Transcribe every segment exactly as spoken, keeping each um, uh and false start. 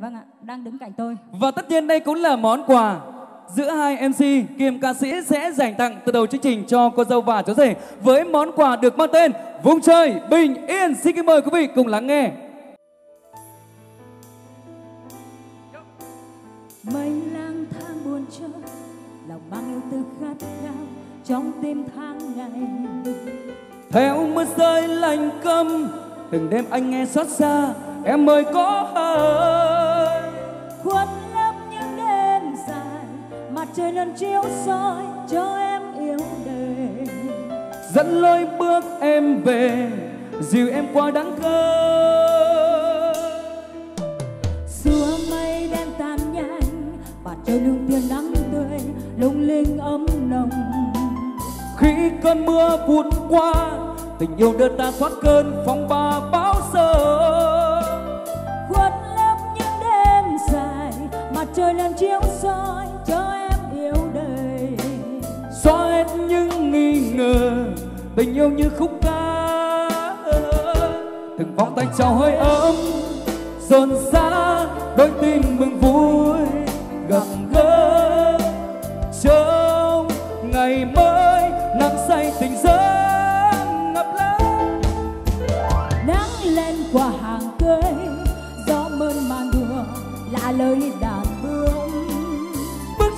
Vâng ạ, đang đứng cạnh tôi. Và tất nhiên đây cũng là món quà giữa hai em xê kiêm ca sĩ sẽ dành tặng từ đầu chương trình cho cô dâu và cháu rể với món quà được mang tên Vùng Trời Bình Yên. Xin kính mời quý vị cùng lắng nghe. Mình lang thang buồn chơi, lòng mang yêu tư khát khao trong tim tháng ngày. Theo mưa rơi lạnh câm, từng đêm anh nghe xót xa em mới có hơi. Khuất lấp những đêm dài, mặt trời luôn chiếu soi cho em yêu đời. Dẫn lối bước em về, dìu em qua đắng cay. Xua mây đen tan nhanh, mặt trời luôn tia nắng tươi, lung linh ấm nồng. Khi cơn mưa vụt qua, tình yêu đưa ta thoát cơn phong ba bão giông. Khuất lấp những đêm dài, mặt trời lên chiếu soi cho em yêu đời. Xóa hết những nghi ngờ, tình yêu như khúc ca. Từng vòng tay trao hơi ấm, rộn rã đôi tim mừng vui gặp gỡ trong ngày mới nắng say tình giấc. Qua hàng cây gió mơn màn đùa là lời đàn bướm. Bước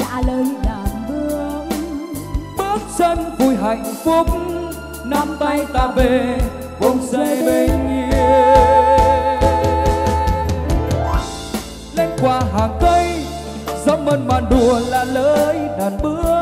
lạ lời đàn bướm. Bước chân vui hạnh phúc, nắm tay ta về vùng trời bình yên. Lên qua hàng cây, gió mơn màn đùa là lối đàn bướm.